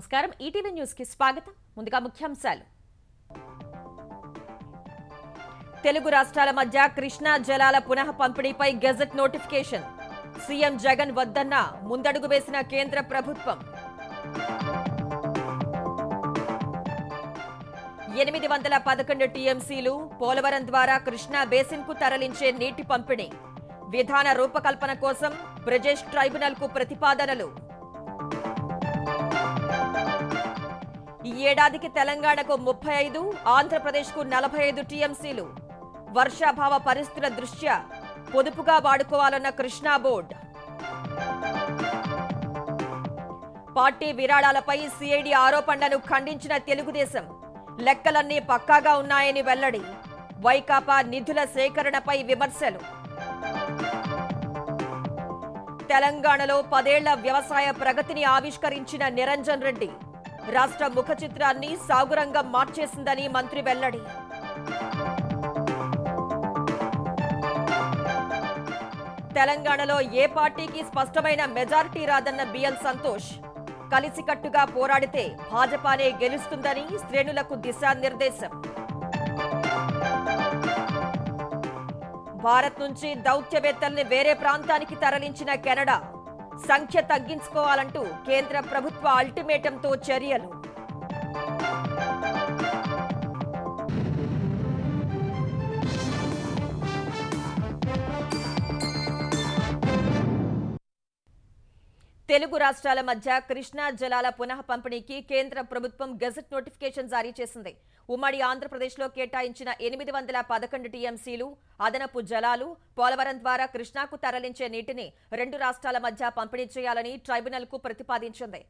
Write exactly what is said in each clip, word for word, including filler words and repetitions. నమస్కారం ETV news కి స్వాగతం ముందుగా ముఖ్యాంశాలు తెలుగు రాష్ట్రాల మధ్య కృష్ణా జలాల పునః పంపిణీపై గెజెట్ నోటిఫికేషన్ సీఎం జగన్ వద్దన్న ముందడుగు వేసిన కేంద్ర ప్రభుత్వం ఎనిమిది వందల పదకొండు టీఎంసీలు పోలవరం ద్వారా కృష్ణా బేసిన్ కు తరలించే నీటి పంపిణీ విధాన రూపకల్పన కోసం బ్రిటిష్ ట్రైబ్యునల్ కు ప్రతిపాదనలు ఏడాదికి తెలంగాణకు ముప్పై ఐదు ఆంధ్రప్రదేశ్కు నలభై ఐదు టీఎంసీలు వర్షాభావ పరిస్థితుల దృష్ట్యా పొదుపుగా వాడుకోవాలన్న కృష్ణా బోర్డు పార్టీ విరాళాలపై సీఐడీ ఆరోపణలను ఖండించిన తెలుగుదేశం లెక్కలన్నీ పక్కాగా ఉన్నాయని వెల్లడి వైకాపా నిధుల సేకరణపై విమర్శలు తెలంగాణలో పదేళ్ల వ్యవసాయ ప్రగతిని ఆవిష్కరించిన నిరంజన్ రెడ్డి రాష్ట్ర ముఖ చిత్రాన్ని సాగురంగం మార్చేసిందని మంత్రి వెల్లడి తెలంగాణలో ఏ పార్టీకి స్పష్టమైన మెజారిటీ రాదన్న బిఎల్ సంతోష్ కలిసికట్టుగా పోరాడితే భాజపానే గెలుస్తుందని శ్రేణులకు దిశానిర్దేశం భారత్ నుంచి దౌత్యవేత్తల్ని వేరే ప్రాంతానికి తరలించిన కెనడా సంఖ్య తగ్గించుకోవాలంటూ కేంద్ర ప్రభుత్వ అల్టిమేటంతో చర్యలు తెలుగు రాష్ట్రాల మధ్య కృష్ణా జలాల పునః పంపిణీకి కేంద్ర ప్రభుత్వం గెజెట్ నోటిఫికేషన్ జారీ చేసింది ఉమ్మడి ఆంధ్రప్రదేశ్లో కేటాయించిన ఎనిమిది వందల పదకొండు టీఎంసీలు అదనపు జలాలు పోలవరం ద్వారా కృష్ణాకు తరలించే నీటిని రెండు రాష్ట్రాల మధ్య పంపిణీ చేయాలని ట్రైబ్యునల్కు ప్రతిపాదించింది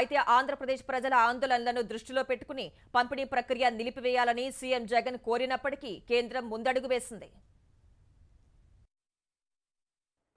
అయితే ఆంధ్రప్రదేశ్ ప్రజల ఆందోళనలను దృష్టిలో పెట్టుకుని పంపిణీ ప్రక్రియ నిలిపివేయాలని సీఎం జగన్ కోరినప్పటికీ కేంద్రం ముందడుగు వేసింది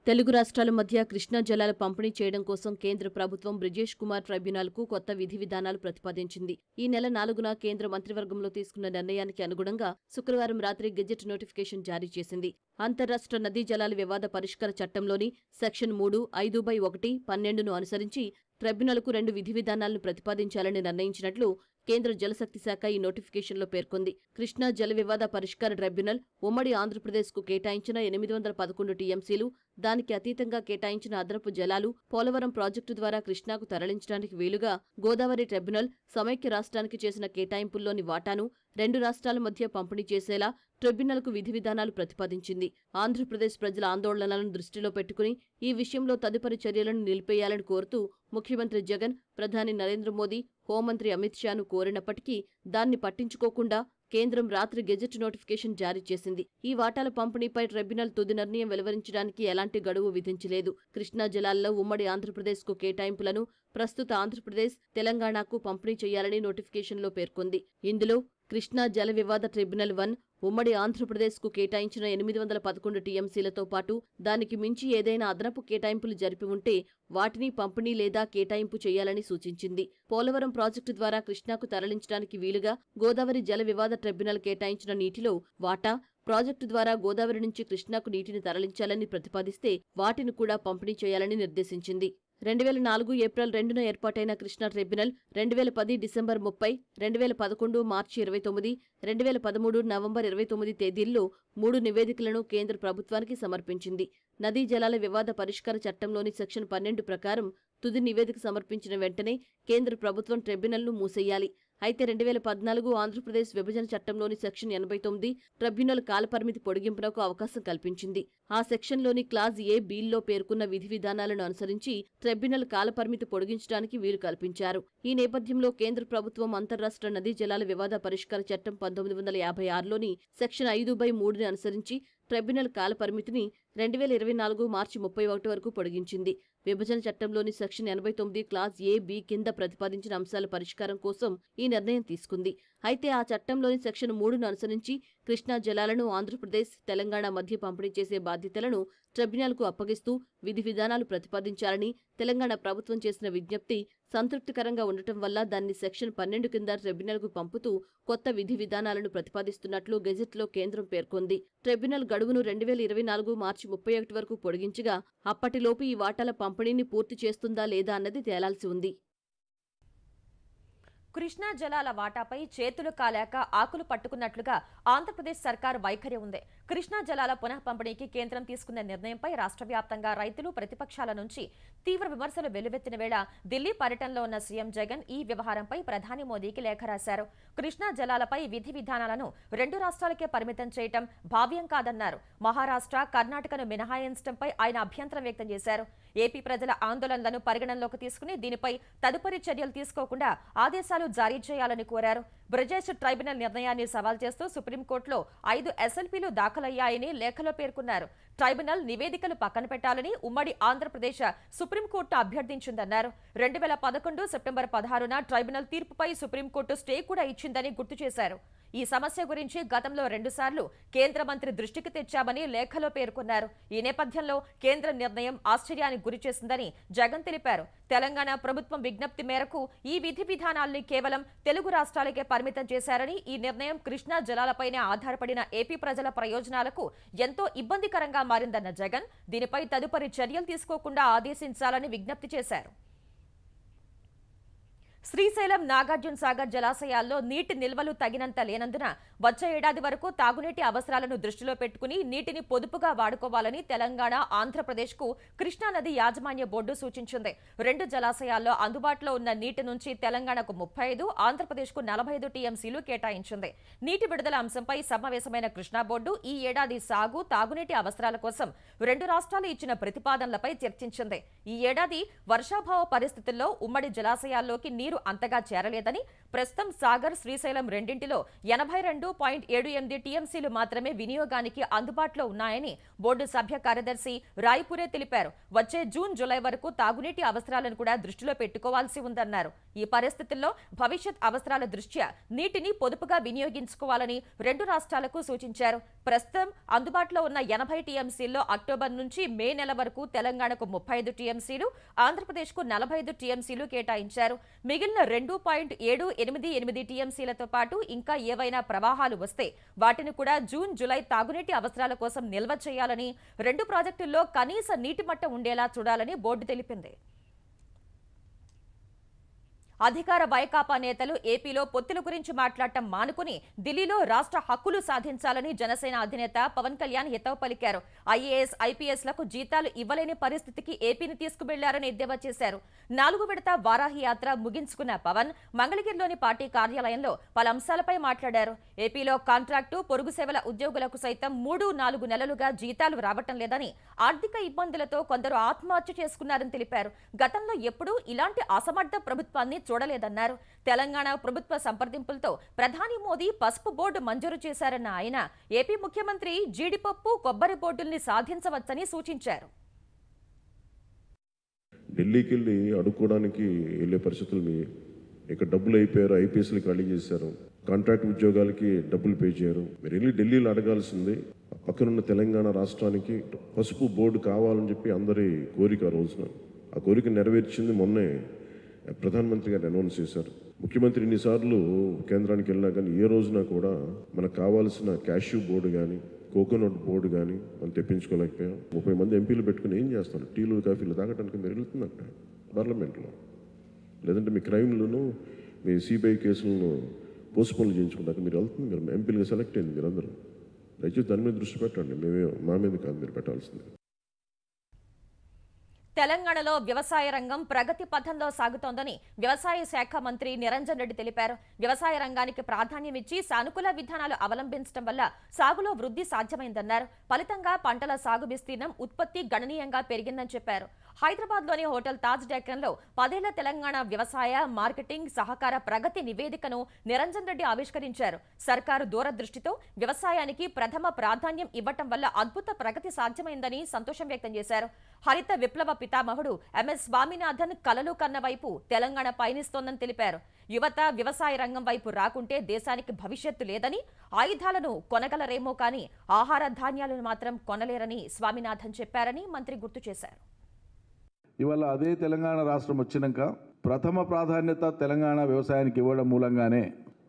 తెలుగు రాష్ట్రాల మధ్య కృష్ణా జలాల పంపిణీ చేయడం కోసం కేంద్ర ప్రభుత్వం బ్రిజేష్ కుమార్ ట్రైబ్యునల్కు కొత్త విధి విధానాలు ప్రతిపాదించింది ఈ నెల నాలుగున కేంద్ర మంత్రివర్గంలో తీసుకున్న నిర్ణయానికి అనుగుణంగా శుక్రవారం రాత్రి గెజెట్ నోటిఫికేషన్ జారీ చేసింది అంతర్రాష్ట్ర నదీ జలాల వివాద పరిష్కార చట్టంలోని సెక్షన్ మూడు ఐదు బై ఒకటి పన్నెండును అనుసరించి ట్రైబ్యునల్కు రెండు విధి విధానాలను ప్రతిపాదించాలని నిర్ణయించినట్లు కేంద్ర జలశక్తి శాఖ ఈ నోటిఫికేషన్లో పేర్కొంది కృష్ణా జల వివాద పరిష్కార ట్రైబ్యునల్ ఉమ్మడి ఆంధ్రప్రదేశ్కు కేటాయించిన ఎనిమిది వందల పదకొండు టీఎంసీలు దానికి అతీతంగా కేటాయించిన అదనపు జలాలు పోలవరం ప్రాజెక్టు ద్వారా కృష్ణాకు తరలించడానికి వీలుగా గోదావరి ట్రైబ్యునల్ సమైక్య రాష్ట్రానికి చేసిన కేటాయింపుల్లోని వాటాను రెండు రాష్ట్రాల మధ్య పంపిణీ చేసేలా ట్రైబ్యునల్కు విధి విధానాలు ప్రతిపాదించింది ఆంధ్రప్రదేశ్ ప్రజల ఆందోళనలను దృష్టిలో పెట్టుకుని ఈ విషయంలో తదుపరి చర్యలను నిలిపేయాలని కోరుతూ ముఖ్యమంత్రి జగన్ ప్రధాని నరేంద్ర మోదీ హోంమంత్రి అమిత్ షాను కోరినప్పటికీ దాన్ని పట్టించుకోకుండా కేంద్రం రాత్రి గెజెట్ నోటిఫికేషన్ జారీ చేసింది ఈ వాటాల పంపిణీపై ట్రైబ్యునల్ తుది నిర్ణయం వెలువరించడానికి ఎలాంటి గడువు విధించలేదు కృష్ణా జలాల్లో ఉమ్మడి ఆంధ్రప్రదేశ్కు కేటాయింపులను ప్రస్తుత ఆంధ్రప్రదేశ్ తెలంగాణకు పంపిణీ చేయాలని నోటిఫికేషన్లో పేర్కొంది ఇందులో కృష్ణా జల వివాద ట్రైబ్యునల్ వన్ ఉమ్మడి ఆంధ్రప్రదేశ్కు కేటాయించిన ఎనిమిది వందల పదకొండు టీఎంసీలతో పాటు దానికి మించి ఏదైనా అదనపు కేటాయింపులు జరిపి ఉంటే వాటిని పంపిణీ లేదా కేటాయింపు చేయాలని సూచించింది పోలవరం ప్రాజెక్టు ద్వారా కృష్ణాకు తరలించడానికి వీలుగా గోదావరి జల వివాద ట్రైబ్యునల్ కేటాయించిన నీటిలో వాటా ప్రాజెక్టు ద్వారా గోదావరి నుంచి కృష్ణాకు నీటిని తరలించాలని ప్రతిపాదిస్తే వాటిని కూడా పంపిణీ చేయాలని నిర్దేశించింది రెండు వేల నాలుగు ఏప్రిల్ రెండున ఏర్పాటైన కృష్ణా ట్రైబ్యునల్ రెండు వేల పది డిసెంబర్ ముప్పై రెండు వేల పదకొండు మార్చి ఇరవై తొమ్మిది రెండు వేల పదమూడు నవంబర్ ఇరవై తొమ్మిది తేదీల్లో మూడు నివేదికలను కేంద్ర ప్రభుత్వానికి సమర్పించింది నదీ జలాల వివాద పరిష్కార చట్టంలోని సెక్షన్ పన్నెండు ప్రకారం తుది నివేదిక సమర్పించిన వెంటనే కేంద్ర ప్రభుత్వం ట్రైబ్యునల్ను మూసేయాలి అయితే రెండు వేల పద్నాలుగు ఆంధ్రప్రదేశ్ విభజన చట్టంలోని సెక్షన్ ఎనభై తొమ్మిది ట్రైబ్యునల్ కాలపరిమితి పొడిగింపునకు అవకాశం కల్పించింది ఆ సెక్షన్లోని క్లాజ్ ఏ బిల్లో పేర్కొన్న విధి విధానాలను అనుసరించి ట్రైబ్యునల్ కాలపరిమితి పొడిగించడానికి వీలు కల్పించారు ఈ నేపథ్యంలో కేంద్ర ప్రభుత్వం అంతర్రాష్ట్ర నదీ జలాల వివాద పరిష్కార చట్టం పంతొమ్మిది వందల యాభై ఆరులోని సెక్షన్ ఐదు బై మూడుని అనుసరించి ట్రైబ్యునల్ కాలపరిమితిని రెండు వేల ఇరవై నాలుగు మార్చి ముప్పై ఒకటి వరకు పొడిగించింది విభజన చట్టంలోని సెక్షన్ ఎనభై తొమ్మిది క్లాజ్ ఏ బి కింద ప్రతిపాదించిన అంశాల పరిష్కారం కోసం ఈ నిర్ణయం తీసుకుంది అయితే ఆ చట్టంలోని సెక్షన్ మూడును అనుసరించి కృష్ణా జలాలను ఆంధ్రప్రదేశ్ తెలంగాణ మధ్య పంపిణీ చేసే బాధ్యతలను ట్రైబ్యునల్కు అప్పగిస్తూ విధి విధానాలు ప్రతిపాదించాలని తెలంగాణ ప్రభుత్వం చేసిన విజ్ఞప్తి సంతృప్తికరంగా ఉండటం వల్ల దాన్ని సెక్షన్ పన్నెండు కింద ట్రైబ్యునల్కు పంపుతూ కొత్త విధి విధానాలను ప్రతిపాదిస్తున్నట్లు గెజెట్లో కేంద్రం పేర్కొంది ట్రైబ్యునల్ గడువును రెండు వేల ఇరవై నాలుగు మార్చి ముప్పై ఒకటి వరకు పొడిగించగా అప్పటిలోపు ఈ వాటాల పంపిణీని పూర్తి చేస్తుందా లేదా అన్నది తేలాల్సి ఉంది కృష్ణా జలాల వాటాపై చేతులు కాలాక ఆకులు పట్టుకున్నట్లుగా ఆంధ్రప్రదేశ్ సర్కార్ వైఖరి ఉంది. కృష్ణా జలాల పునః పంపిణీకి కేంద్రం తీసుకున్న నిర్ణయంపై రాష్ట్రవ్యాప్తంగా రైతులు ప్రతిపక్షాల నుంచి తీవ్ర విమర్శలు వెల్లువెత్తిన వేళ ఢిల్లీ పర్యటనలో ఉన్న సీఎం జగన్ ఈ వ్యవహారంపై ప్రధాని మోదీకి లేఖ రాశారు. కృష్ణా జలాలపై విధి విధానాలను రెండు రాష్ట్రాలకే పరిమితం చేయడం భావ్యం కాదన్నారు. మహారాష్ట్ర, కర్ణాటకను మినహాయించడంపై ఆయన అభ్యంతరం వ్యక్తం చేశారు. ఏపీ ప్రజల ఆందోళనలను పరిగణనలోకి తీసుకుని దీనిపై తదుపరి చర్యలు తీసుకోకుండా ఆదేశాలు జారీ చేయాలని కోరారు. బ్రిజేష్ ట్రైబ్యునల్ నిర్ణయాన్ని సవాల్ చేస్తూ సుప్రీంకోర్టులో ఐదు ఎస్ఎల్పీలు దాఖలయ్యాయని లేఖలో పేర్కొన్నారు. ట్రైబ్యునల్ నివేదికలు పక్కన పెట్టాలని ఉమ్మడి ఆంధ్రప్రదేశ్ సుప్రీంకోర్టు అభ్యర్థించిందన్నారు. రెండు వేల పదకొండు సెప్టెంబర్ పదహారున ట్రైబ్యునల్ తీర్పుపై సుప్రీంకోర్టు స్టే కూడా ఇచ్చిందని గుర్తు చేశారు. ఈ సమస్య గురించి గతంలో రెండుసార్లు కేంద్ర మంత్రి దృష్టికి తెచ్చామని లేఖలో పేర్కొన్నారు. ఈ నేపథ్యంలో కేంద్ర నిర్ణయం ఆశ్చర్యానికి గురి చేసిందని జగన్ తెలిపారు. తెలంగాణ ప్రభుత్వం విజ్ఞప్తి మేరకు ఈ విధి విధానాల్ని కేవలం తెలుగు రాష్ట్రాలకే పరిమితం చేశారని, ఈ నిర్ణయం కృష్ణా జలాలపైనే ఆధారపడిన ఏపీ ప్రజల ప్రయోజనాలకు ఎంతో ఇబ్బందికరంగా మారిందన్న జగన్ దీనిపై తదుపరి చర్యలు తీసుకోకుండా ఆదేశించాలని విజ్ఞప్తి చేశారు. శ్రీశైలం, నాగార్జున సాగర్ జలాశయాల్లో నీటి నిల్వలు తగినంత లేనందున వచ్చే ఏడాది వరకు తాగునీటి అవసరాలను దృష్టిలో పెట్టుకుని నీటిని పొదుపుగా వాడుకోవాలని తెలంగాణ, ఆంధ్రప్రదేశ్కు కృష్ణానది యాజమాన్య బోర్డు సూచించింది. రెండు జలాశయాల్లో అందుబాటులో ఉన్న నీటి నుంచి తెలంగాణకు ముప్పై ఐదు ఆంధ్రప్రదేశ్కు నలభై ఐదు టీఎంసీలు కేటాయించింది. నీటి విడుదల అంశంపై సమావేశమైన కృష్ణా బోర్డు ఈ ఏడాది సాగు, తాగునీటి అవసరాల కోసం రెండు రాష్ట్రాలు ఇచ్చిన ప్రతిపాదనలపై చర్చించింది. ఈ ఏడాది వర్షాభావ పరిస్థితుల్లో ఉమ్మడి జలాశయాల్లోకి అంతగా చేరలేదని, ప్రస్తుతం సాగర్, శ్రీశైలం రెండింటిలో ఎనభై రెండు పాయింట్ ఏడు ఎనిమిది టీఎంసీలు మాత్రమే వినియోగానికి అందుబాటులో ఉన్నాయని బోర్డు సభ్య కార్యదర్శి రాయ్పూరే తెలిపారు. వచ్చే జూన్, జూలై వరకు తాగునీటి అవసరాలను కూడా దృష్టిలో పెట్టుకోవాల్సి ఉందన్నారు. ఈ పరిస్థితుల్లో భవిష్యత్ అవసరాల దృష్ట్యా నీటిని పొదుపుగా వినియోగించుకోవాలని రెండు రాష్ట్రాలకు సూచించారు. ప్రస్తుతం అందుబాటులో ఉన్న ఎనభై టీఎంసీల్లో అక్టోబర్ నుంచి మే నెల వరకు తెలంగాణకు ముప్పై ఐదు టీఎంసీలు, ఆంధ్రప్రదేశ్కు నలభై ఐదు టీఎంసీలు కేటాయించారు. మిగిలిన రెండు పాయింట్ ఏడు ఎనిమిది ఎనిమిది టీఎంసీలతో పాటు ఇంకా ఏవైనా ప్రవాహాలు వస్తే వాటిని కూడా జూన్, జూలై తాగునీటి అవసరాల కోసం నిల్వ చేయాలని, రెండు ప్రాజెక్టుల్లో కనీస నీటి మట్టం ఉండేలా చూడాలని బోర్డు తెలిపింది. అధికార వైకాపా నేతలు ఏపీలో పొత్తుల గురించి మాట్లాడటం మానుకుని ఢిల్లీలో రాష్ట్ర హక్కులు సాధించాలని జనసేన అధినేత పవన్ కళ్యాణ్ హితవు పలికారు. ఐఏఎస్, ఐపీఎస్లకు జీతాలు ఇవ్వలేని పరిస్థితికి ఏపీని తీసుకువెళ్లారని ఎద్దేవా చేశారు. నాలుగు విడత వారాహి యాత్ర ముగించుకున్న పవన్ మంగళగిరిలోని పార్టీ కార్యాలయంలో పలు అంశాలపై మాట్లాడారు. ఏపీలో కాంట్రాక్టు, పొరుగు సేవల ఉద్యోగులకు సైతం మూడు నాలుగు నెలలుగా జీతాలు రావటం లేదని, ఆర్థిక ఇబ్బందులతో కొందరు ఆత్మహత్య చేసుకున్నారని తెలిపారు. గతంలో ఎప్పుడూ ఇలాంటి అసమర్థ ప్రభుత్వాన్ని చూడలేదన్నారు. తెలంగాణ ప్రభుత్వ సంప్రదింపులతో ప్రధాని మోదీ పసుపు బోర్డు మంజూరు చేశారన్న ఆయన ఏపీ ముఖ్యమంత్రి జీడిపప్పు, కొబ్బరి బోర్డుల్ని సాధించవచ్చని సూచించారు. ఢిల్లీకి వెళ్ళి అడుక్కోవడానికి వెళ్ళే పరిస్థితులు, ఇక డబ్బులు అయిపోయారు, ఐపీఎస్లు ఖాళీ చేశారు, కాంట్రాక్ట్ ఉద్యోగాలకి డబ్బులు పే చేయరు. మీరు వెళ్ళి ఢిల్లీలో అడగాల్సింది పక్కనున్న తెలంగాణ రాష్ట్రానికి పసుపు బోర్డు కావాలని చెప్పి అందరి కోరిక ఆ రోజున, ఆ కోరిక నెరవేర్చింది మొన్నే ప్రధానమంత్రి గారు అనౌన్స్ చేశారు. ముఖ్యమంత్రి ఎన్నిసార్లు కేంద్రానికి వెళ్ళినా కానీ ఏ రోజున కూడా మనకు కావాల్సిన క్యాష్యూ బోర్డు కానీ, కోకోనట్ బోర్డు కానీ మనం తెప్పించుకోలేకపోయాం. ముప్పై మంది ఎంపీలు పెట్టుకుని ఏం చేస్తాను? టీలు, కాఫీలు తాగటానికి మీరు వెళ్తుందంట పార్లమెంట్లో, లేదంటే మీ క్రైమ్లను, మీ సిబిఐ కేసులను పోస్ట్పోన్లు చేయించుకుంటాక మీరు వెళ్తుంది. మీరు ఎంపీలుగా సెలెక్ట్ అయింది మీరందరూ, దయచేసి దాని మీద దృష్టి పెట్టండి, మేమే మా మీద కాదు మీరు పెట్టాల్సింది. తెలంగాణలో వ్యవసాయ రంగం ప్రగతి పథంలో సాగుతోందని వ్యవసాయ శాఖ మంత్రి నిరంజన్ రెడ్డి తెలిపారు. వ్యవసాయ రంగానికి ప్రాధాన్యం ఇచ్చి సానుకూల విధానాలు అవలంబించడం వల్ల సాగులో వృద్ధి సాధ్యమైందన్నారు. ఫలితంగా పంటల సాగు విస్తీర్ణం, ఉత్పత్తి గణనీయంగా పెరిగిందని చెప్పారు. హైదరాబాద్లోని హోటల్ తాజ్ డెక్కన్లో పదేళ్ల తెలంగాణ వ్యవసాయ, మార్కెటింగ్ సహకార ప్రగతి నివేదికను నిరంజన్ రెడ్డి ఆవిష్కరించారు. సర్కారు దూరదృష్టితో వ్యవసాయానికి ప్రథమ ప్రాధాన్యం ఇవ్వటం వల్ల అద్భుత ప్రగతి సాధ్యమైందని సంతోషం వ్యక్తం చేశారు. హరిత విప్లవ పితామహుడు ఎంఎస్ స్వామినాథన్ కలలు కన్న వైపు తెలంగాణ పయనిస్తోందని తెలిపారు. యువత వ్యవసాయ రంగం వైపు రాకుంటే దేశానికి భవిష్యత్తు లేదని, ఆయుధాలను కొనగలరేమో కానీ ఆహార ధాన్యాలను మాత్రం కొనలేరని స్వామినాథన్ చెప్పారని మంత్రి గుర్తు చేశారు. ఇవాళ అదే తెలంగాణ రాష్ట్రం వచ్చినాక ప్రథమ ప్రాధాన్యత తెలంగాణ వ్యవసాయానికి ఇవ్వడం మూలంగానే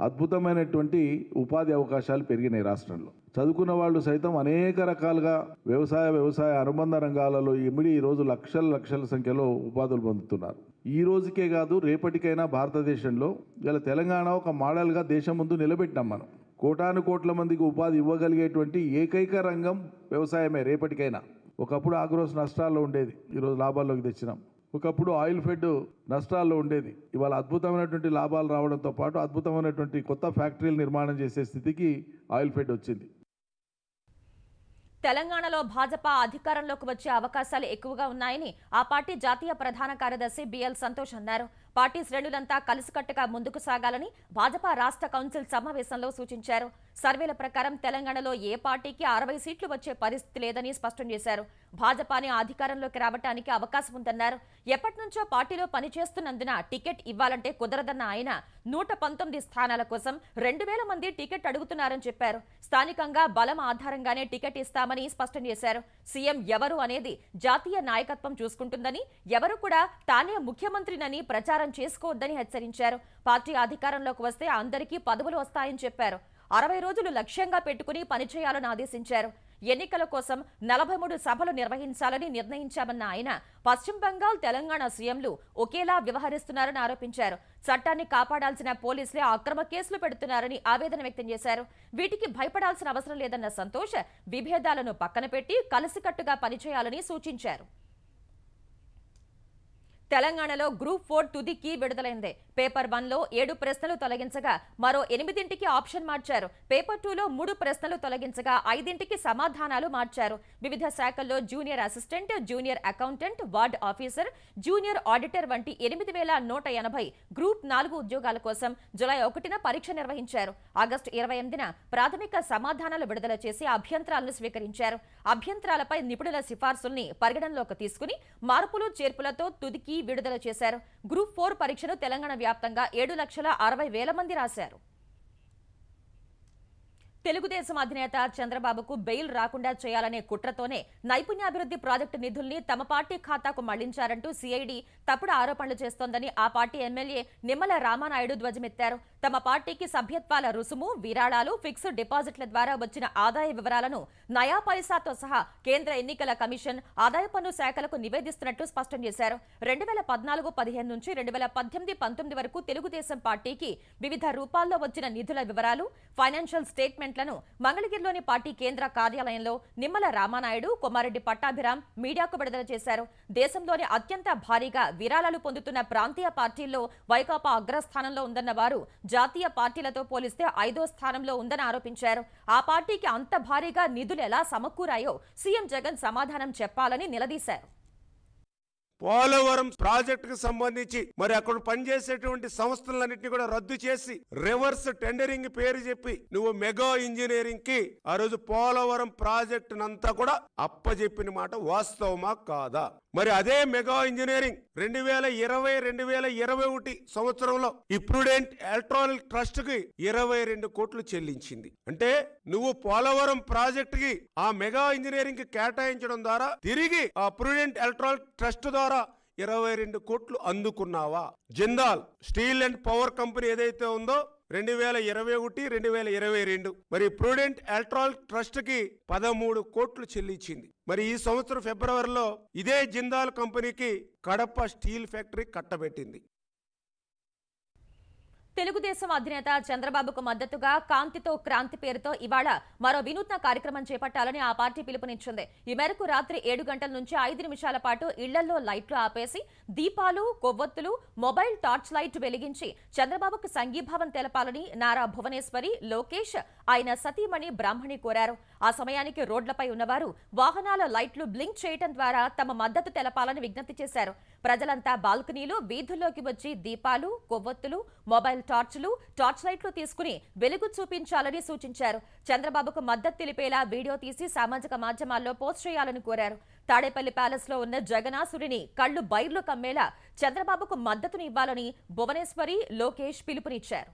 అద్భుతమైనటువంటి ఉపాధి అవకాశాలు పెరిగినాయి రాష్ట్రంలో. చదువుకున్న వాళ్ళు సైతం అనేక రకాలుగా వ్యవసాయ, వ్యవసాయ అనుబంధ రంగాలలో ఇమిడి ఈరోజు లక్షల లక్షల సంఖ్యలో ఉపాధులు పొందుతున్నారు. ఈ రోజుకే కాదు రేపటికైనా భారతదేశంలో ఇల తెలంగాణ ఒక మోడల్ గా దేశం ముందు నిలబెట్టాం మనం. కోటాను కోట్ల మందికి ఉపాధి ఇవ్వగలిగేటువంటి ఏకైక రంగం వ్యవసాయమే. రేపటికైనా ఒకప్పుడు ఆగ్రోస్ నష్టాల్లో ఉండేది, ఈ రోజు లాభాల్లోకి తెచ్చినాం. ఒకప్పుడు ఆయిల్ ఫెడ్ నష్టాల్లో ఉండేది, ఇవాళ అద్భుతమైనటువంటి లాభాలు రావడంతో పాటు అద్భుతమైనటువంటి కొత్త ఫ్యాక్టరీలు నిర్మాణం చేసే స్థితికి ఆయిల్ ఫెడ్ వచ్చింది. తెలంగాణలో భాజపా అధికారంలోకి వచ్చే అవకాశాలు ఎక్కువగా ఉన్నాయని ఆ పార్టీ జాతీయ ప్రధాన కార్యదర్శి బిఎల్ సంతోష్ అన్నారు. పార్టీ శ్రేణులంతా కలిసికట్టుగా ముందుకు సాగాలని భాజపా రాష్ట్ర కౌన్సిల్ సమావేశంలో సూచించారు. సర్వేల ప్రకారం తెలంగాణలో ఏ పార్టీకి అరవై సీట్లు వచ్చే పరిస్థితి లేదని స్పష్టం చేశారు. భాజపాని అధికారంలోకి రావడానికి అవకాశం ఉందన్నారు. ఎప్పటి నుంచో పార్టీలో పనిచేస్తున్నందున టికెట్ ఇవ్వాలంటే కుదరదన్న ఆయన నూట పంతొమ్మిది స్థానాల కోసం రెండు వేల మంది టికెట్ అడుగుతున్నారని చెప్పారు. స్థానికంగా బలం ఆధారంగానే టికెట్ ఇస్తామని స్పష్టం చేశారు. సీఎం ఎవరు అనేది జాతీయ నాయకత్వం చూసుకుంటుందని, ఎవరు కూడా తానే ముఖ్యమంత్రినని ప్రచారం చేసుకోవద్దని హెచ్చరించారు. పార్టీ అధికారంలోకి వస్తే అందరికీ పదవులు వస్తాయని చెప్పారు. అరవై రోజులు లక్ష్యంగా పెట్టుకుని పనిచేయాలని ఆదేశించారు. ఎన్నికల కోసం నలభై మూడు సభలు నిర్వహించాలని నిర్ణయించామన్న ఆయన పశ్చిమ బెంగాల్ తెలంగాణ సీఎంలు ఒకేలా వ్యవహరిస్తున్నారని ఆరోపించారు. చట్టాన్ని కాపాడాల్సిన పోలీసులే అక్రమ కేసులు పెడుతున్నారని ఆవేదన వ్యక్తం చేశారు. వీటికి భయపడాల్సిన అవసరం లేదన్న సంతోష్ విభేదాలను పక్కన పెట్టి కలిసికట్టుగా పనిచేయాలని సూచించారు. తెలంగాణలో గ్రూప్ ఫోర్ తుది కీ విడుదలైంది. పేపర్ వన్ లో ఏడు ప్రశ్నలు తొలగించగా మరో ఎనిమిదింటికి ఆప్షన్ మార్చారు. పేపర్ టూ లో మూడు ప్రశ్నలు తొలగించగా ఐదింటికి సమాధానాలు మార్చారు. వివిధ శాఖల్లో junior assistant, junior accountant, ward officer, junior auditor వంటి ఎనిమిది వేల నూట ఎనభై గ్రూప్ నాలుగు ఉద్యోగాల కోసం జులై ఒకటిన పరీక్ష నిర్వహించారు. ఆగస్టు ఇరవై ఎనిమిదిన ప్రాథమిక సమాధానాలు విడుదల చేసి అభ్యంతరాలను స్వీకరించారు. అభ్యంతరాలపై నిపుణుల సిఫార్సుల్ని పరిగణనలోకి తీసుకుని మార్పులు చేర్పులతో తుదికి విడుదల చేశారు. గ్రూప్ ఫోర్ పరీక్షను తెలంగాణ వ్యాప్తంగా ఏడు లక్షల అరవై వేల మంది రాశారు. తెలుగుదేశం అధినేత చంద్రబాబుకు బెయిల్ రాకుండా చేయాలనే కుట్రతోనే నైపుణ్యాభివృద్ధి ప్రాజెక్టు నిధుల్ని తమ పార్టీ ఖాతాకు మళ్లించారంటూ సిఐడి తప్పుడు ఆరోపణలు చేస్తోందని ఆ పార్టీ ఎమ్మెల్యే నిమ్మల రామానాయుడు ధ్వజమెత్తారు. తమ పార్టీకి సభ్యత్వాల రుసుము, విరాళాలు, ఫిక్స్డ్ డిపాజిట్ల ద్వారా వచ్చిన ఆదాయ వివరాలను నయా పైసాతో సహా కేంద్ర ఎన్నికల కమిషన్, ఆదాయ పన్ను శాఖలకు నివేదిస్తున్నట్టు స్పష్టం చేశారు. రెండు వేల పద్నాలుగు పదిహేను నుంచి రెండు వేల పద్దెనిమిది పంతొమ్మిది వరకు తెలుగుదేశం పార్టీకి వివిధ రూపాల్లో వచ్చిన నిధుల వివరాలు, ఫైనాన్షియల్ స్టేట్మెంట్ మంగళగిరిలోని పార్టీ కేంద్ర కార్యాలయంలో నిమ్మల రామానాయుడు, కొమారెడ్డి పట్టాభిరాం మీడియాకు విడుదల చేశారు. దేశంలోని అత్యంత భారీగా విరాళాలు పొందుతున్న ప్రాంతీయ పార్టీల్లో వైకాపా అగ్రస్థానంలో ఉందన్న వారు జాతీయ పార్టీలతో పోలిస్తే ఐదో స్థానంలో ఉందని ఆరోపించారు. ఆ పార్టీకి అంత భారీగా నిధులు ఎలా సమకూరాయో సీఎం జగన్ సమాధానం చెప్పాలని నిలదీశారు. పోలవరం ప్రాజెక్టుకు సంబంధించి మరి అక్కడ పనిచేసేటువంటి సంస్థలన్నింటినీ కూడా రద్దు చేసి రివర్స్ టెండరింగ్ పేరు చెప్పి నువ్వు మెగా ఇంజనీరింగ్ కి ఆ రోజు పోలవరం ప్రాజెక్టునంతా కూడా అప్పజెప్పిన మాట వాస్తవమా కాదా? మరి అదే మెగా ఇంజనీరింగ్ రెండు వేల ఇరవై రెండు వేల ఇరవై ఒకటి సంవత్సరంలో ఈ ప్రూడెంట్ ఎలక్ట్రానిక్ ట్రస్ట్ కి ఇరవై రెండు కోట్లు చెల్లించింది. అంటే నువ్వు పోలవరం ప్రాజెక్టు కి ఆ మెగా ఇంజనీరింగ్ కి కేటాయించడం ద్వారా తిరిగి ఆ ప్రూడెంట్ ఎలక్ట్రానిక్ ట్రస్ట్ ద్వారా ఇరవై రెండు కోట్లు అందుకున్నావా? Jindal steel and power company ఏదైతే ఉందో రెండు వేల ఇరవై ఒకటి రెండు వేల ఇరవై రెండు మరి ప్రూడెంట్ ఎలక్ట్రానిక్ ట్రస్ట్ కి పదమూడు కోట్లు చెల్లించింది. మరి ఈ సంవత్సరం ఫిబ్రవరిలో ఇదే జిందాల్ కంపెనీకి కడప స్టీల్ ఫ్యాక్టరీ కట్టబెట్టింది. తెలుగుదేశం అధినేత చంద్రబాబుకు మద్దతుగా కాంతితో క్రాంతి పేరుతో ఇవాళ మరో వినూత్న కార్యక్రమం చేపట్టాలని ఆ పార్టీ పిలుపునిచ్చింది. ఈ మేరకు రాత్రి ఏడు గంటల నుంచి ఐదు నిమిషాల పాటు ఇళ్లలో లైట్లు ఆపేసి దీపాలు, కొవ్వొత్తులు, మొబైల్ టార్చ్ లైట్ వెలిగించి చంద్రబాబుకు సంఘీభావం తెలపాలని నారా భువనేశ్వరి, లోకేష్, ఆయన సతీమణి బ్రాహ్మణి కోరారు. ఆ సమయానికి రోడ్లపై ఉన్నవారు వాహనాల లైట్లు బ్లింక్ చేయడం ద్వారా తమ మద్దతు తెలపాలని విజ్ఞప్తి చేశారు. ప్రజలంతా బాల్కనీలు, వీధుల్లోకి వచ్చి దీపాలు, కొవ్వొత్తులు, మొబైల్ టార్చ్లు, టార్చ్ లైట్లు తీసుకుని వెలుగు చూపించాలని సూచించారు. చంద్రబాబుకు మద్దతు తెలిపేలా వీడియో తీసి సామాజిక మాధ్యమాల్లో పోస్ట్ చేయాలని కోరారు. తాడేపల్లి ప్యాలెస్ లో ఉన్న జగనాసురుని కళ్ళు బైర్లు కమ్మేలా చంద్రబాబుకు మద్దతును ఇవ్వాలని భువనేశ్వరి, లోకేష్ పిలుపునిచ్చారు.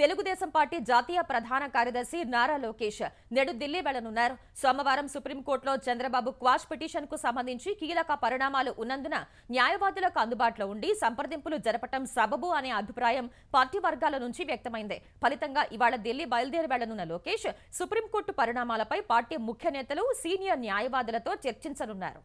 తెలుగుదేశం పార్టీ జాతీయ ప్రధాన కార్యదర్శి నారా లోకేష్ నేడు ఢిల్లీ వెళ్లనున్నారు. సోమవారం సుప్రీంకోర్టులో చంద్రబాబు క్వాష్ పిటిషన్ కు సంబంధించి కీలక పరిణామాలు ఉన్నందున న్యాయవాదులకు అందుబాటులో ఉండి సంప్రదింపులు జరపటం సబబు అనే అభిప్రాయం పార్టీ వర్గాల నుంచి వ్యక్తమైంది. ఫలితంగా ఇవాళ ఢిల్లీ బయలుదేరి వెళ్లనున్న లోకేష్ సుప్రీంకోర్టు పరిణామాలపై పార్టీ ముఖ్య నేతలు, సీనియర్ న్యాయవాదులతో చర్చించనున్నారు.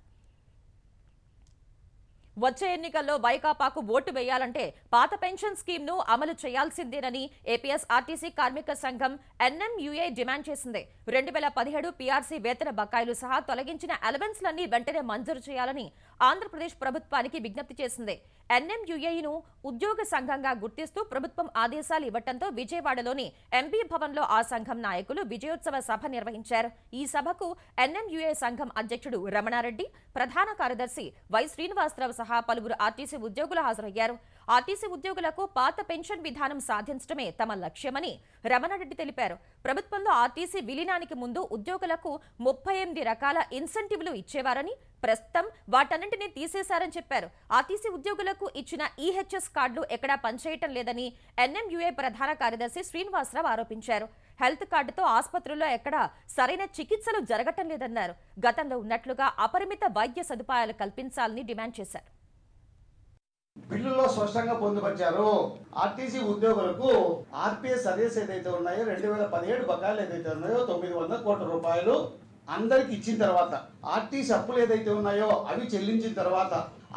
వచ్చే ఎన్నికల్లో వైకాపాకు ఓటు వేయాలంటే పాత పెన్షన్ స్కీమ్ ను అమలు చేయాల్సిందేనని ఏపీఎస్ఆర్టీసీ కార్మిక సంఘం ఎన్ఎంయూఏ డిమాండ్ చేసింది। రెండు వేల పదిహేడు పీఆర్సీ వేతన బకాయిలు సహా తొలగించిన అలవెన్స్‌లన్నీ వెంటనే మంజూరు చేయాలని ఆంధ్రప్రదేశ్ ప్రభుత్వానికి విజ్ఞప్తి చేసింది। ఎన్ఎంయూఏను ఉద్యోగ సంఘంగా గుర్తిస్తూ ప్రభుత్వం ఆదేశాలు ఇవ్వడంతో విజయవాడలోని ఎంపీ భవన్లో ఆ సంఘం నాయకులు విజయోత్సవ సభ నిర్వహించారు। ఈ సభకు ఎన్ఎంయూఏ సంఘం అధ్యక్షుడు రమణారెడ్డి, ప్రధాన కార్యదర్శి వై శ్రీనివాసరావు సహా పలువురు ఆర్టీసీ ఉద్యోగులు హాజరయ్యారు। ఆర్టీసీ ఉద్యోగులకు పాత పెన్షన్ విధానం సాధించడమే తమ లక్ష్యమని రమణారెడ్డి తెలిపారు। ప్రభుత్వంలో ఆర్టీసీ విలీనానికి ముందు ఉద్యోగులకు ముప్పై ఎనిమిది రకాల ఇన్సెంటివ్లు ఇచ్చేవారని, ప్రస్తుతం వాటన్నింటినీ తీసేశారని చెప్పారు। ఆర్టీసీ ఉద్యోగులకు ఇచ్చిన ఈహెచ్ఎస్ కార్డులు ఎక్కడా పనిచేయటం లేదని ఎన్ఎంయూఏ ప్రధాన కార్యదర్శి శ్రీనివాసరావు ఆరోపించారు। హెల్త్ కార్డుతో ఆసుపత్రుల్లో ఎక్కడా సరైన చికిత్సలు జరగటం లేదన్నారు। గతంలో ఉన్నట్లుగా అపరిమిత వైద్య సదుపాయాలు కల్పించాలని డిమాండ్ చేశారు। బిల్లులో స్పష్టంగా పొందుపరిచారు। ఆర్టీసీ ఉద్యోగులకు ఆర్పీఎస్ సర్వీస్ ఏదైతే ఉన్నాయో రెండు వేల పదిహేడు బకాయిలు ఏదైతే ఉన్నాయో తొమ్మిది వందల కోట్ల రూపాయలు అందరికి ఇచ్చిన తర్వాత, ఆర్టీసీ అప్పులు ఏదైతే ఉన్నాయో అవి చెల్లించిన తర్వాత,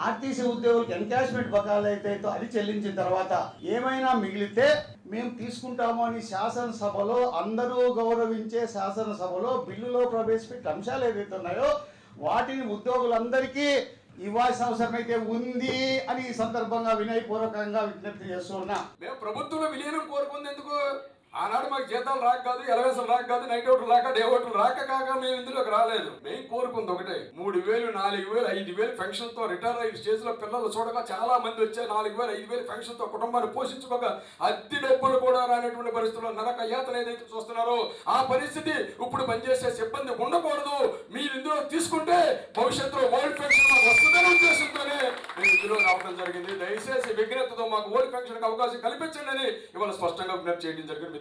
ఆర్టీసీ ఉద్యోగులకు ఎన్కాష్మెంట్ బకాయిలు ఏదైతే అది చెల్లించిన తర్వాత ఏమైనా మిగిలితే మేము తీసుకుంటాము అని శాసనసభలో అందరూ గౌరవించే శాసనసభలో బిల్లులో ప్రవేశపెట్టిన అంశాలు ఏదైతే ఉన్నాయో వాటిని ఉద్యోగులందరికీ ఇవ్వాల్సిన అవసరం అయితే ఉంది అని ఈ సందర్భంగా వినయపూర్వకంగా విజ్ఞప్తి చేస్తున్నా। మేము ప్రభుత్వంలో విలీనం కోరుకునేందుకు ఆనాడు మాకు జీతాలు రాక కాదు, ఎలవేషన్ రాక కాదు, నైట్ అవుట్లు రాక, డే అవుట్లు రాక కాక మేము ఇందులోకి రాలేదు। మేము కోరుకుంది ఒకటే, మూడు వేలు నాలుగు వేలు ఐదు వేలు పెన్షన్ తో రిటైర్ అయ్యి స్టేజ్ లో పిల్లలు చూడగా చాలా మంది వచ్చాయి। నాలుగు వేలు ఐదు వేలు పెన్షన్ తో కుటుంబాన్ని పోషించుకోక అద్దె డబ్బులు కూడా రానటువంటి పరిస్థితుల్లో నరక యాతన ఏదైతే చూస్తున్నారో ఆ పరిస్థితి ఇప్పుడు పనిచేసే సిబ్బంది ఉండకూడదు। మీరు ఇందులో తీసుకుంటే భవిష్యత్తులో ఓల్డ్ పెన్షన్ వస్తుందనే ఉద్దేశంతోనే మేము ఇందులో రావడం జరిగింది। దయచేసి విజ్ఞతతో మాకు ఓల్డ్ పెన్షన్ కు అవకాశం కల్పించండి అని ఇవాళ స్పష్టంగా విజ్ఞప్తి చేయడం జరిగింది।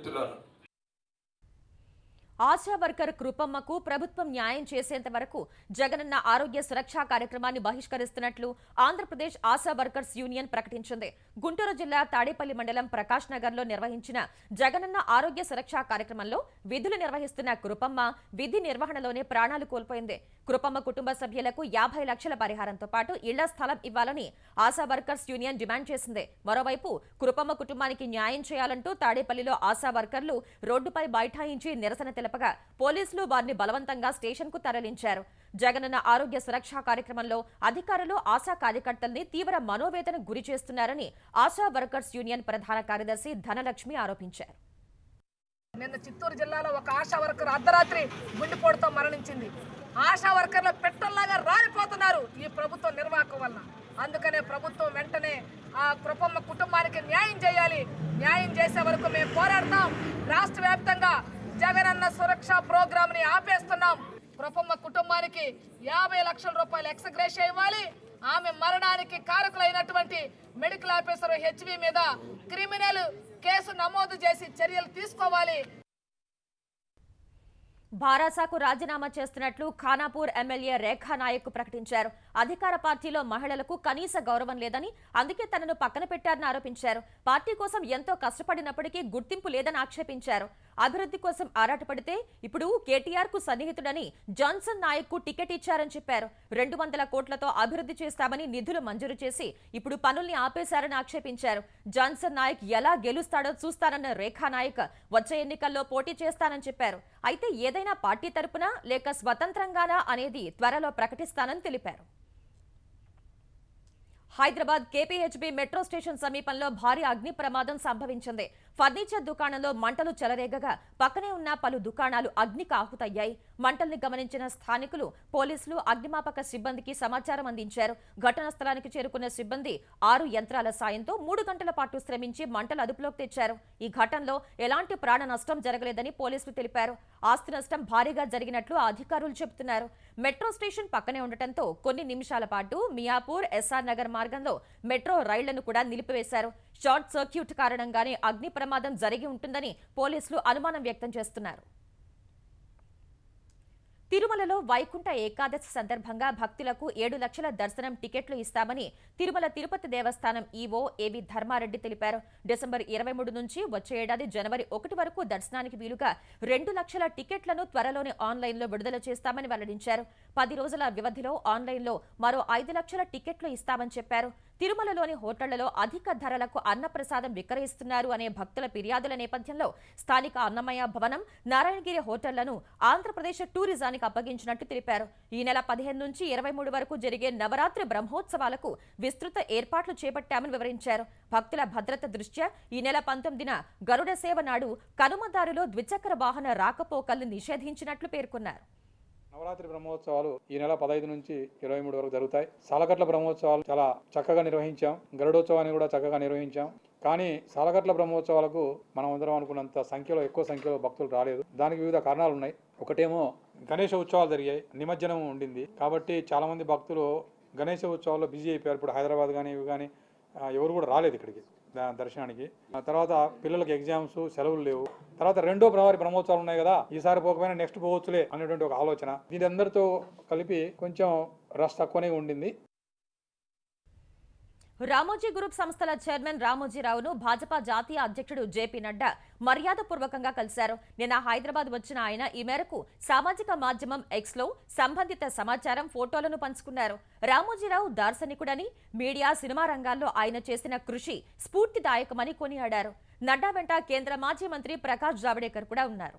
ఆశా వర్కర్ కృపమ్మకు ప్రభుత్వం న్యాయం చేసేంత వరకు జగనన్న ఆరోగ్య సురక్ష కార్యక్రమాన్ని బహిష్కరిస్తున్నట్లు ఆంధ్రప్రదేశ్ ఆశా వర్కర్స్ యూనియన్ ప్రకటించింది। గుంటూరు జిల్లా తాడేపల్లి మండలం ప్రకాష్ నగర్లో నిర్వహించిన జగనన్న ఆరోగ్య సురక్ష కార్యక్రమంలో విధులు నిర్వహిస్తున్న కృపమ్మ విధి నిర్వహణలోనే ప్రాణాలు కోల్పోయింది। కృపమ్మ కుటుంబ సభ్యులకు యాభై లక్షల పరిహారంతో పాటు ఇళ్ల స్థలం ఇవ్వాలని ఆశా వర్కర్స్ యూనియన్ డిమాండ్ చేసింది। మరోవైపు కృపమ్మ కుటుంబానికి న్యాయం చేయాలంటూ తాడేపల్లిలో ఆశా వర్కర్లు రోడ్డుపై బైఠాయించి నిరసన తెలపగా పోలీసులు వారిని బలవంతంగా స్టేషన్కు తరలించారు। జగనన్న ఆరోగ్య సురక్ష కార్యక్రమంలో అధికారులు ఆశా కార్యకర్తల్ని తీవ్ర మనోవేదనకు గురి చేస్తున్నారని ఆశా వర్కర్స్ యూనియన్ ప్రధాన కార్యదర్శి ధనలక్ష్మి ఆరోపించారు। నిన్న చిత్తూరు జిల్లాలో ఒక ఆశా వర్కర్ అర్ధరాత్రి గుండెపోటుతో మరణించింది। ఆశా వర్కర్లు పెట్టల్లాగా రాలిపోతున్నారు ఈ ప్రభుత్వ నిర్వాహకం వల్ల। అందుకనే ప్రభుత్వం వెంటనే ఆ కృపమ్మ కుటుంబానికి న్యాయం చేయాలి, న్యాయం చేసే వరకు మేము పోరాడతాం। రాష్ట్ర వ్యాప్తంగా జగనన్న సురక్ష ప్రోగ్రామ్ని ఆపేస్తున్నాం। కృపమ్మ కుటుంబానికి యాభై లక్షల రూపాయలు ఎక్స్గ్రేషియా ఇవ్వాలి। ఆమె మరణానికి కారకులైనటువంటి మెడికల్ ఆఫీసర్ హెచ్వి మీద క్రిమినల్ కేసు నమోదు చేసి చర్యలు తీసుకోవాలి। భారాసాకు రాజీనామా చేస్తున్నట్లు ఖానాపూర్ ఎమ్మెల్యే రేఖా నాయక్ ప్రకటించారు। అధికార పార్టీలో మహిళలకు కనీస గౌరవం లేదని, అందుకే తనను పక్కన పెట్టారని ఆరోపించారు। పార్టీ కోసం ఎంతో కష్టపడినప్పటికీ గుర్తింపు లేదని ఆక్షేపించారు। అభివృద్ధి కోసం ఆరాటపడితే ఇప్పుడు కేటీఆర్ కు సన్నిహితుడని జాన్సన్ నాయక్ కు టికెట్ ఇచ్చారని చెప్పారు। రెండు వందల కోట్లతో అభివృద్ధి చేస్తామని నిధులు మంజూరు చేసి ఇప్పుడు పనుల్ని ఆపేశారని ఆక్షేపించారు। జాన్సన్ నాయక్ ఎలా గెలుస్తాడో చూస్తారన్న రేఖా నాయక్ వచ్చే ఎన్నికల్లో పోటీ చేస్తానని చెప్పారు। అయితే ఏదైనా పార్టీ తరపున లేక స్వతంత్రంగానా అనేది త్వరలో ప్రకటిస్తానని తెలిపారు। హైదరాబాద్ కేపీహెచ్బీ మెట్రో స్టేషన్ సమీపంలో భారీ అగ్ని ప్రమాదం సంభవించింది। ఫర్నిచర్ దుకాణంలో మంటలు చెలరేగగా పక్కనే ఉన్న పలు దుకాణాలు అగ్నికి ఆహుతయ్యాయి। మంటల్ని గమనించిన స్థానికులు, పోలీసులు అగ్నిమాపక సిబ్బందికి సమాచారం అందించారు। ఘటనా స్థలానికి చేరుకున్న సిబ్బంది ఆరు యంత్రాల సాయంతో మూడు గంటల పాటు శ్రమించి మంటలు అదుపులోకి తెచ్చారు। ఈ ఘటనలో ఎలాంటి ప్రాణ నష్టం జరగలేదని పోలీసులు తెలిపారు। ఆస్తి నష్టం భారీగా జరిగినట్లు అధికారులు చెబుతున్నారు। మెట్రో స్టేషన్ పక్కనే ఉండటంతో కొన్ని నిమిషాల పాటు మియాపూర్ ఎస్ఆర్ నగర్ మార్గంలో మెట్రో రైళ్లను కూడా నిలిపివేశారు। షార్ట్ సర్క్యూట్ కారణంగానే అగ్ని ప్రమాదం జరిగి ఉంటుందని పోలీసులు అనుమానం వ్యక్తం చేస్తున్నారు। తిరుమలలో వైకుంఠ ఏకాదశి సందర్భంగా భక్తులకు ఏడు లక్షల దర్శనం టికెట్లు ఇస్తామని తిరుమల తిరుపతి దేవస్థానం ఈవో ఏబి ధర్మారెడ్డి తెలిపారు. డిసెంబర్ ఇరవై మూడు నుంచి వచ్చే ఏడాది జనవరి ఒకటి వరకు దర్శనానికి వీలుగా రెండు లక్షల టికెట్లను త్వరలోనే ఆన్లైన్ లో విడుదల చేస్తామని వెల్లడించారు. పది రోజుల వ్యవధిలో ఆన్లైన్ లో మరో ఐదు లక్షల టికెట్లు ఇస్తామని చెప్పారు. తిరుమలలోని హోటళ్లలో అధిక ధరలకు అన్నప్రసాదం విక్రయిస్తున్నారు అనే భక్తుల ఫిర్యాదుల నేపథ్యంలో స్థానిక అన్నమయ్య భవనం, నారాయణగిరి హోటళ్లను ఆంధ్రప్రదేశ్ టూరిజానికి అప్పగించినట్లు తెలిపారు. ఈ నెల పదిహేను నుంచి ఇరవై మూడు వరకు జరిగే నవరాత్రి బ్రహ్మోత్సవాలకు విస్తృత ఏర్పాట్లు చేపట్టామని వివరించారు. భక్తుల భద్రత దృష్ట్యా ఈ నెల పంతొమ్మిదిన గరుడ సేవ నాడు కనుమదారులో ద్విచక్ర వాహన రాకపోకలను నిషేధించినట్లు పేర్కొన్నారు. నవరాత్రి బ్రహ్మోత్సవాలు ఈ నెల పదహైదు నుంచి ఇరవై మూడు వరకు జరుగుతాయి. సాలకట్ల బ్రహ్మోత్సవాలు చాలా చక్కగా నిర్వహించాం, గరుడోత్సవాన్ని కూడా చక్కగా నిర్వహించాం. కానీ సాలకట్ల బ్రహ్మోత్సవాలకు మనం అందరం అనుకున్నంత సంఖ్యలో ఎక్కువ సంఖ్యలో భక్తులు రాలేదు. దానికి వివిధ కారణాలు ఉన్నాయి. ఒకటేమో గణేష ఉత్సవాలు జరిగాయి, నిమజ్జనం ఉండింది, కాబట్టి చాలామంది భక్తులు గణేష ఉత్సవాల్లో బిజీ అయిపోయారు. ఇప్పుడు హైదరాబాద్ కానీ ఇవి కానీ ఎవరు కూడా రాలేదు ఇక్కడికి దర్శనానికి. తర్వాత పిల్లలకు ఎగ్జామ్స్, సెలవులు లేవు. తర్వాత రెండో ప్రవారి బ్రహ్మోత్సవాలు ఉన్నాయి కదా, ఈసారి పోకపోయినా నెక్స్ట్ పోవచ్చులే అనేటువంటి ఒక ఆలోచన. దీని అందరితో కలిపి కొంచెం రష్ తక్కువనే ఉండింది. రామోజీ గ్రూప్ సంస్థల చైర్మన్ రామోజీరావును భాజపా జాతీయ అధ్యక్షుడు జేపీ నడ్డా మర్యాదపూర్వకంగా కలిశారు. నిన్న హైదరాబాద్ వచ్చిన ఆయన ఈ మేరకు సామాజిక మాధ్యమం ఎక్స్లో సంబంధిత సమాచారం, ఫోటోలను పంచుకున్నారు. రామోజీరావు దార్శనికుడని, మీడియా, సినిమా రంగాల్లో ఆయన చేసిన కృషి స్ఫూర్తిదాయకమని కొనియాడారు. నడ్డా వెంట కేంద్ర మాజీ మంత్రి ప్రకాష్ జావడేకర్ కూడా ఉన్నారు.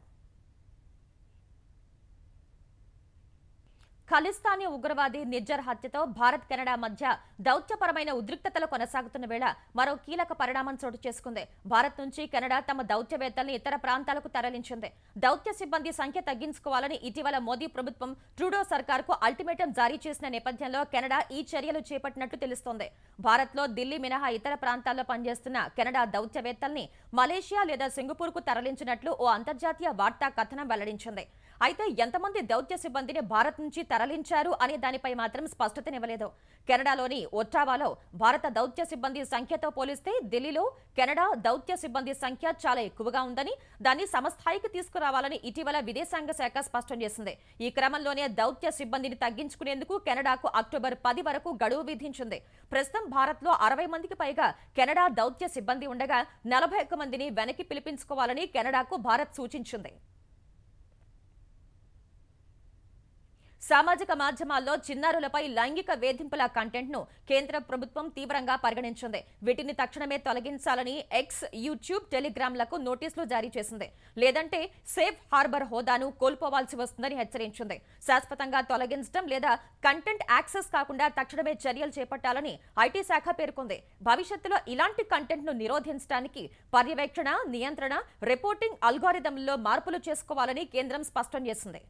ఖలిస్తానీ ఉగ్రవాది నిజ్జర్ హత్యతో భారత్ కెనడా మధ్య దౌత్యపరమైన ఉద్రిక్తతలు కొనసాగుతున్న వేళ మరో కీలక పరిణామం చోటు చేసుకుంది. భారత్ నుంచి కెనడా తమ దౌత్యవేత్తలను ఇతర ప్రాంతాలకు తరలించింది. దౌత్య సిబ్బంది సంఖ్య తగ్గించుకోవాలని ఇటీవల మోదీ ప్రభుత్వం ట్రూడో సర్కార్కు అల్టిమేటం జారీ చేసిన నేపథ్యంలో కెనడా ఈ చర్యలు చేపట్టినట్లు తెలుస్తోంది. భారత్లో ఢిల్లీ మినహా ఇతర ప్రాంతాల్లో పనిచేస్తున్న కెనడా దౌత్యవేత్తల్ని మలేషియా లేదా సింగపూర్కు తరలించినట్లు ఓ అంతర్జాతీయ వార్తా కథనం వెల్లడించింది. అయితే ఎంతమంది దౌత్య సిబ్బందిని భారత్ నుంచి తరలించారు అనే దానిపై మాత్రం స్పష్టతనివ్వలేదు. కెనడాలోని ఒట్టావాలో భారత దౌత్య సిబ్బంది సంఖ్యతో పోలిస్తే ఢిల్లీలో కెనడా దౌత్య సిబ్బంది సంఖ్య చాలా ఎక్కువగా ఉందని, దాన్ని సమస్థాయికి తీసుకురావాలని ఇటీవల విదేశాంగ శాఖ స్పష్టం చేసింది. ఈ క్రమంలోనే దౌత్య సిబ్బందిని తగ్గించుకునేందుకు కెనడాకు అక్టోబర్ పది వరకు గడువు విధించింది. ప్రస్తుతం భారత్లో అరవై మందికి పైగా కెనడా దౌత్య సిబ్బంది ఉండగా నలభై ఒక్క మందిని వెనక్కి పిలిపించుకోవాలని కెనడాకు భారత్ సూచించింది. సామాజిక మాధ్యమాల్లో చిన్నారులపై లైంగిక వేధింపుల కంటెంట్ను కేంద్ర ప్రభుత్వం తీవ్రంగా పరిగణించింది. వీటిని తక్షణమే తొలగించాలని ఎక్స్, యూట్యూబ్, టెలిగ్రామ్లకు నోటీసులు జారీ చేసింది. లేదంటే సేఫ్ హార్బర్ హోదాను కోల్పోవాల్సి వస్తుందని హెచ్చరించింది. శాశ్వతంగా తొలగించడం లేదా కంటెంట్ యాక్సెస్ కాకుండా తక్షణమే చర్యలు చేపట్టాలని ఐటీ శాఖ పేర్కొంది. భవిష్యత్తులో ఇలాంటి కంటెంట్ను నిరోధించడానికి పర్యవేక్షణ, నియంత్రణ, రిపోర్టింగ్ అల్గోరిథంలో మార్పులు చేసుకోవాలని కేంద్రం స్పష్టం చేసింది.